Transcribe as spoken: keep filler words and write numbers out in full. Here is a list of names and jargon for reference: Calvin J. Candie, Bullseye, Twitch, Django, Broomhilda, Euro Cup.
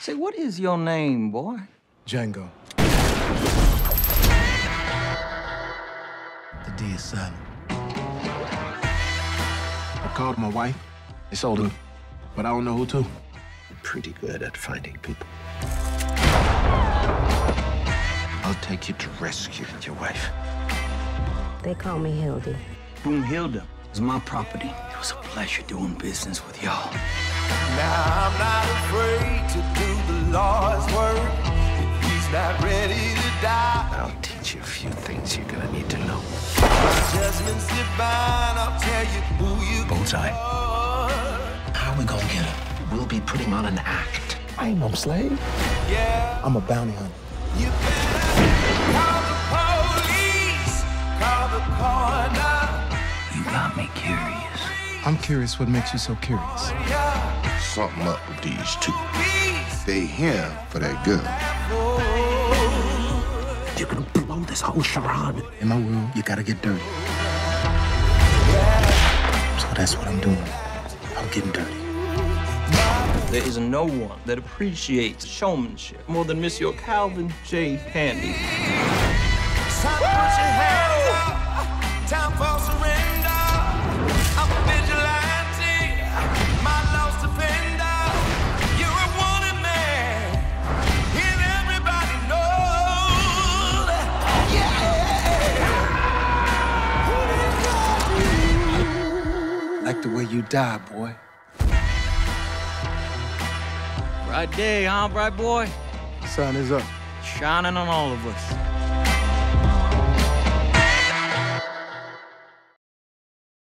Say, what is your name, boy? Django. The D is silent. I called my wife. They sold her, but I don't know who to. I'm pretty good at finding people. I'll take you to rescue your wife. They call me Hildy. Broomhilda is my property. It was a pleasure doing business with y'all. Now I'm not afraid to do the Lord's work. If he's not ready to die, I'll teach you a few things you're gonna need to know. My judgment's divine, I'll tell you who you Bullseye. How are we gonna get him? We'll be putting on an act. I ain't no slave. Yeah. I'm a bounty hunter. You better call the police, call the coroner. You got me curious. I'm curious what makes you so curious. Something up with these two. They here for that girl. You're gonna blow this whole charade. In my room, you gotta get dirty. So that's what I'm doing. I'm getting dirty. There is no one that appreciates showmanship more than Monsieur Calvin J. Candie. Time for surrender. I'm a vigilante, my lost defender. You're a wanted man, and everybody knows. Yeah. Like the way you die, boy. Right day, huh, bright boy? Sun is up. Shining on all of us.